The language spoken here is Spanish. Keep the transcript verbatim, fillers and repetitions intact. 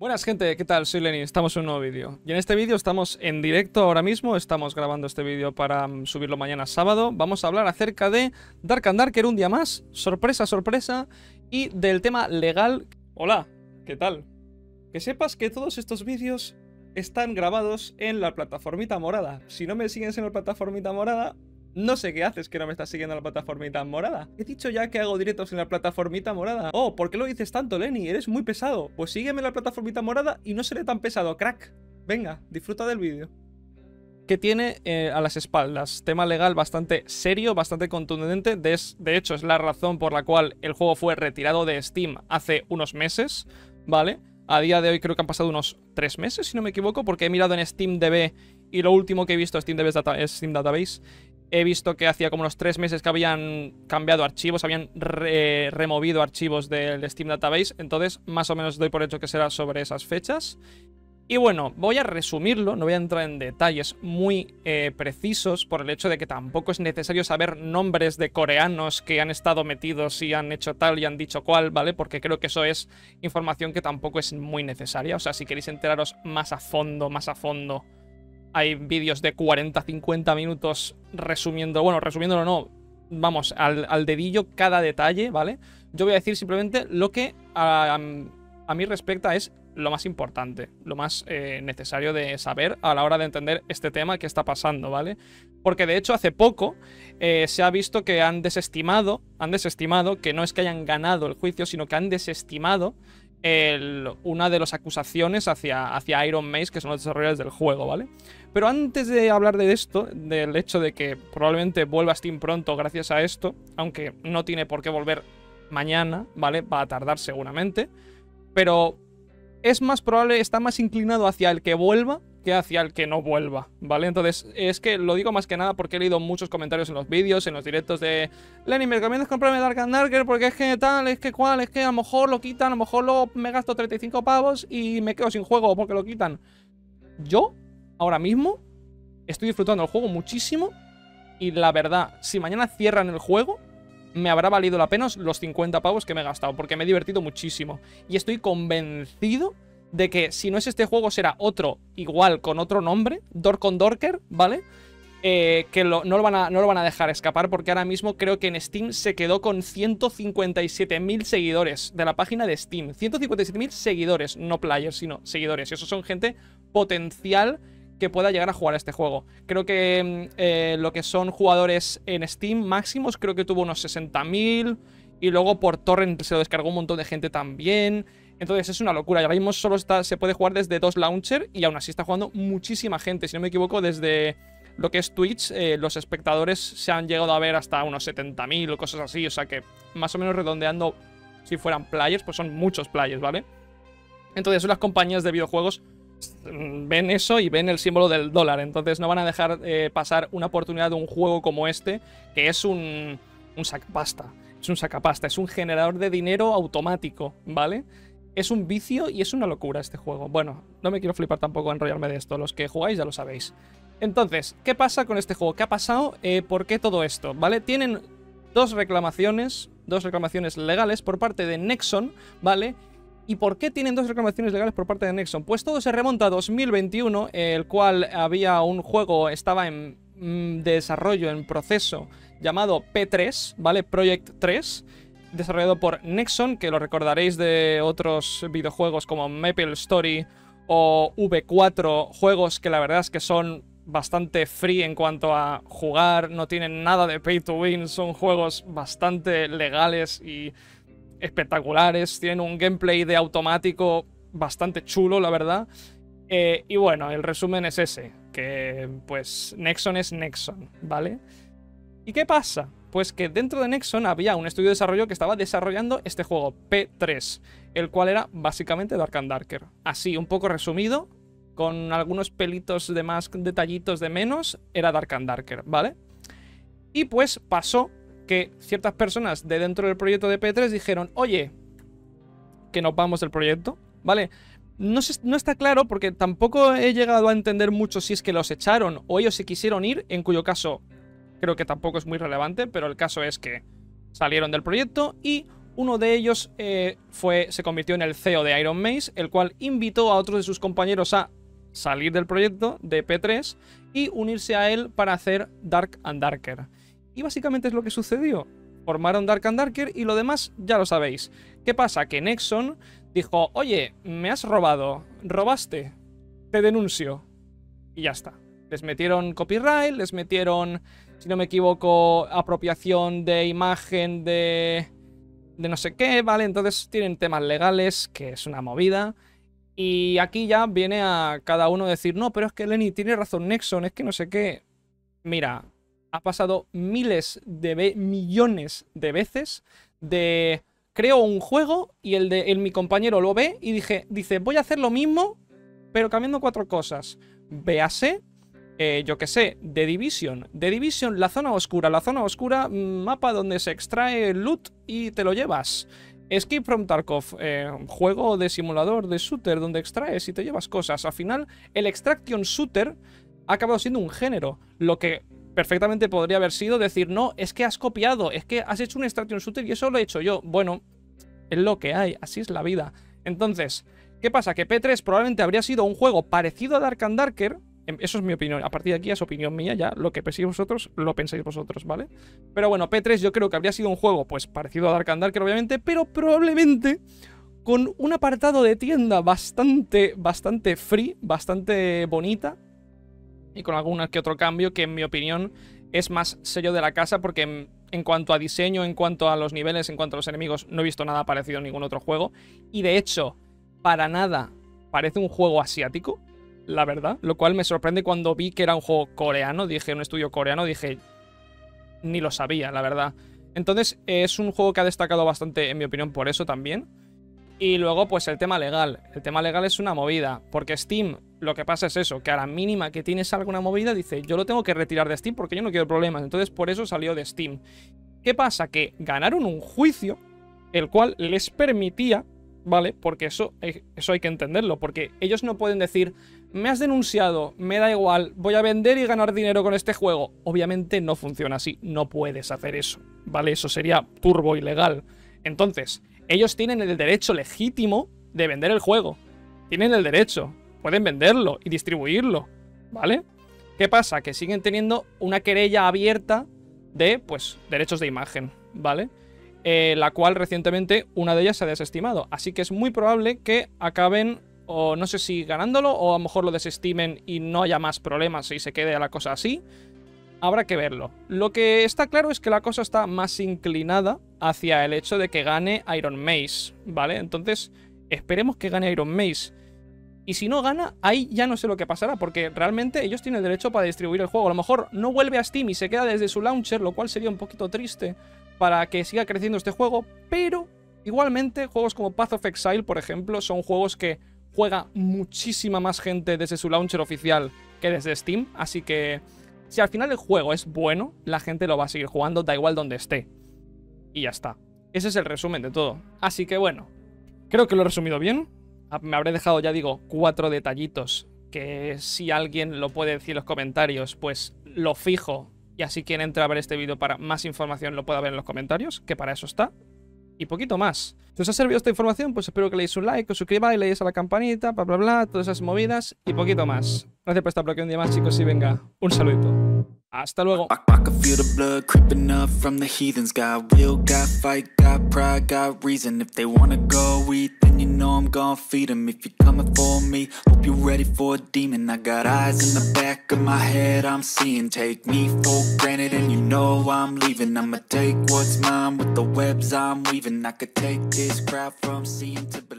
Buenas gente, ¿qué tal? Soy Lenny, estamos en un nuevo vídeo. Y en este vídeo estamos en directo ahora mismo, estamos grabando este vídeo para um, subirlo mañana sábado. Vamos a hablar acerca de Dark and Darker un día más, sorpresa, sorpresa, y del tema legal. Hola, ¿qué tal? Que sepas que todos estos vídeos están grabados en la plataformita morada. Si no me sigues en la plataformita morada, no sé qué haces que no me estás siguiendo en la plataformita morada. He dicho ya que hago directos en la plataformita morada. Oh, ¿por qué lo dices tanto, Lenny? Eres muy pesado. Pues sígueme en la plataformita morada y no seré tan pesado, crack. Venga, disfruta del vídeo. Que tiene eh, a las espaldas. Tema legal bastante serio, bastante contundente. De, de hecho, es la razón por la cual el juego fue retirado de Steam hace unos meses, ¿vale? A día de hoy creo que han pasado unos tres meses, si no me equivoco, porque he mirado en SteamDB y lo último que he visto SteamDB es Steam Database. He visto que hacía como unos tres meses que habían cambiado archivos, habían re removido archivos del Steam Database. Entonces, más o menos doy por hecho que será sobre esas fechas. Y bueno, voy a resumirlo, no voy a entrar en detalles muy eh, precisos por el hecho de que tampoco es necesario saber nombres de coreanos que han estado metidos y han hecho tal y han dicho cual, ¿vale? Porque creo que eso es información que tampoco es muy necesaria. O sea, si queréis enteraros más a fondo, más a fondo... Hay vídeos de cuarenta a cincuenta minutos resumiendo, bueno, resumiéndolo no, vamos, al, al dedillo cada detalle, ¿vale? Yo voy a decir simplemente lo que a, a, a mí respecta es lo más importante, lo más eh, necesario de saber a la hora de entender este tema que está pasando, ¿vale? Porque de hecho hace poco eh, se ha visto que han desestimado, han desestimado, que no es que hayan ganado el juicio, sino que han desestimado... El, una de las acusaciones hacia, hacia Iron Maze, que son los desarrolladores del juego, ¿vale? Pero antes de hablar de esto, del hecho de que probablemente vuelva a Steam pronto gracias a esto, aunque no tiene por qué volver mañana, ¿vale? Va a tardar seguramente, pero es más probable, está más inclinado hacia el que vuelva que hacia el que no vuelva, ¿vale? Entonces, es que lo digo más que nada porque he leído muchos comentarios en los vídeos, en los directos de Lenny, me recomiendas comprarme Dark and Darker porque es que tal, es que cual, es que a lo mejor lo quitan, a lo mejor lo, me gasto treinta y cinco pavos y me quedo sin juego porque lo quitan. Yo, ahora mismo, estoy disfrutando el juego muchísimo y la verdad, si mañana cierran el juego, me habrá valido la pena los cincuenta pavos que me he gastado porque me he divertido muchísimo y estoy convencido de que si no es este juego será otro igual con otro nombre, Dark and Darker, ¿vale? Eh, que lo, no, lo van a, no lo van a dejar escapar porque ahora mismo creo que en Steam se quedó con ciento cincuenta y siete mil seguidores de la página de Steam. ciento cincuenta y siete mil seguidores, no players, sino seguidores. Y esos son gente potencial que pueda llegar a jugar a este juego. Creo que eh, lo que son jugadores en Steam máximos creo que tuvo unos sesenta mil y luego por torrent se lo descargó un montón de gente también... Entonces es una locura, y ahora mismo solo está, se puede jugar desde dos launcher y aún así está jugando muchísima gente. Si no me equivoco, desde lo que es Twitch, eh, los espectadores se han llegado a ver hasta unos setenta mil o cosas así. O sea que más o menos redondeando, si fueran players, pues son muchos players, ¿vale? Entonces las compañías de videojuegos ven eso y ven el símbolo del dólar. Entonces no van a dejar eh, pasar una oportunidad de un juego como este, que es un, un sacapasta. Es un sacapasta, es un generador de dinero automático, ¿vale? Es un vicio y es una locura este juego. Bueno, no me quiero flipar tampoco, enrollarme de esto. Los que jugáis ya lo sabéis. Entonces, ¿qué pasa con este juego? ¿Qué ha pasado? Eh, ¿Por qué todo esto? ¿Vale? Tienen dos reclamaciones, dos reclamaciones legales por parte de Nexon, ¿vale? ¿Y por qué tienen dos reclamaciones legales por parte de Nexon? Pues todo se remonta a dos mil veintiuno, el cual había un juego, estaba en mm, desarrollo, en proceso, llamado P tres, ¿vale? Project tres. Desarrollado por Nexon, que lo recordaréis de otros videojuegos como Maple Story o V cuatro, juegos que la verdad es que son bastante free en cuanto a jugar, no tienen nada de pay to win, son juegos bastante legales y espectaculares, tienen un gameplay de automático bastante chulo, la verdad. Eh, y bueno, el resumen es ese, que pues Nexon es Nexon, ¿vale? ¿Y qué pasa? Pues que dentro de Nexon había un estudio de desarrollo que estaba desarrollando este juego, P tres, el cual era básicamente Dark and Darker. Así, un poco resumido, con algunos pelitos de más, detallitos de menos, era Dark and Darker, ¿vale? Y pues pasó que ciertas personas de dentro del proyecto de P tres dijeron, oye, que nos vamos del proyecto, ¿vale? No, se, no está claro porque tampoco he llegado a entender mucho si es que los echaron o ellos se quisieron ir, en cuyo caso... Creo que tampoco es muy relevante, pero el caso es que salieron del proyecto y Uno de ellos eh, fue, se convirtió en el C E O de Iron Maze, el cual invitó a otros de sus compañeros a salir del proyecto de P tres y unirse a él para hacer Dark and Darker. Y básicamente es lo que sucedió. Formaron Dark and Darker y lo demás ya lo sabéis. ¿Qué pasa? Que Nexon dijo, oye, me has robado, robaste, te denuncio. Y ya está. Les metieron copyright, les metieron, si no me equivoco, apropiación de imagen de, de no sé qué, ¿vale? Entonces tienen temas legales, que es una movida. Y aquí ya viene a cada uno decir, no, pero es que Lenny tiene razón, Nexon, es que no sé qué. Mira, ha pasado miles de millones de veces de creo un juego y el de el, mi compañero lo ve y dije, dice, voy a hacer lo mismo, pero cambiando cuatro cosas. Véase, eh, yo que sé, The Division. The Division, la zona oscura. La zona oscura, mapa donde se extrae loot y te lo llevas. Escape from Tarkov, eh, juego de simulador de shooter donde extraes y te llevas cosas. Al final, el extraction shooter ha acabado siendo un género. Lo que perfectamente podría haber sido decir, no, es que has copiado, es que has hecho un extraction shooter y eso lo he hecho yo. Bueno, es lo que hay, así es la vida. Entonces, ¿qué pasa? Que P tres probablemente habría sido un juego parecido a Dark and Darker. Eso es mi opinión. A partir de aquí es opinión mía, ya lo que penséis vosotros, lo pensáis vosotros, ¿vale? Pero bueno, P tres yo creo que habría sido un juego pues parecido a Dark and Darker, obviamente, pero probablemente con un apartado de tienda bastante, bastante free, bastante bonita y con algún que otro cambio que en mi opinión es más sello de la casa porque en, en cuanto a diseño, en cuanto a los niveles, en cuanto a los enemigos, no he visto nada parecido a ningún otro juego y de hecho, para nada parece un juego asiático. La verdad, lo cual me sorprende cuando vi que era un juego coreano, dije, un estudio coreano, dije, ni lo sabía, la verdad. Entonces, es un juego que ha destacado bastante, en mi opinión, por eso también. Y luego, pues el tema legal. El tema legal es una movida, porque Steam, lo que pasa es eso, que a la mínima que tienes alguna movida, dice, yo lo tengo que retirar de Steam porque yo no quiero problemas. Entonces, por eso salió de Steam. ¿Qué pasa? Que ganaron un juicio, el cual les permitía, ¿vale? Porque eso, eso hay que entenderlo, porque ellos no pueden decir, me has denunciado, me da igual, voy a vender y ganar dinero con este juego. Obviamente no funciona así, no puedes hacer eso, ¿vale? Eso sería turbo ilegal. Entonces, ellos tienen el derecho legítimo de vender el juego. Tienen el derecho, pueden venderlo y distribuirlo, ¿vale? ¿Qué pasa? Que siguen teniendo una querella abierta de, pues, derechos de imagen, ¿vale? Eh, la cual recientemente una de ellas se ha desestimado. Así que es muy probable que acaben, o no sé si ganándolo, o a lo mejor lo desestimen y no haya más problemas y se quede la cosa así. Habrá que verlo. Lo que está claro es que la cosa está más inclinada hacia el hecho de que gane Iron Maze, ¿vale? Entonces, esperemos que gane Iron Maze. Y si no gana, ahí ya no sé lo que pasará, porque realmente ellos tienen el derecho para distribuir el juego. A lo mejor no vuelve a Steam y se queda desde su launcher, lo cual sería un poquito triste para que siga creciendo este juego, pero igualmente juegos como Path of Exile, por ejemplo, son juegos que juega muchísima más gente desde su launcher oficial que desde Steam, así que si al final el juego es bueno, la gente lo va a seguir jugando, da igual donde esté. Y ya está. Ese es el resumen de todo. Así que bueno, creo que lo he resumido bien. Me habré dejado, ya digo, cuatro detallitos que si alguien lo puede decir en los comentarios, pues lo fijo. Y así quien entra a ver este vídeo para más información lo pueda ver en los comentarios, que para eso está. Y poquito más. Si os ha servido esta información, pues espero que le deis un like, os suscribáis, le deis a la campanita, bla, bla, bla, todas esas movidas y poquito más. Gracias por estar por aquí un día más, chicos, y venga, un saludito. Hasta luego. I could take this crowd from seeing to believe.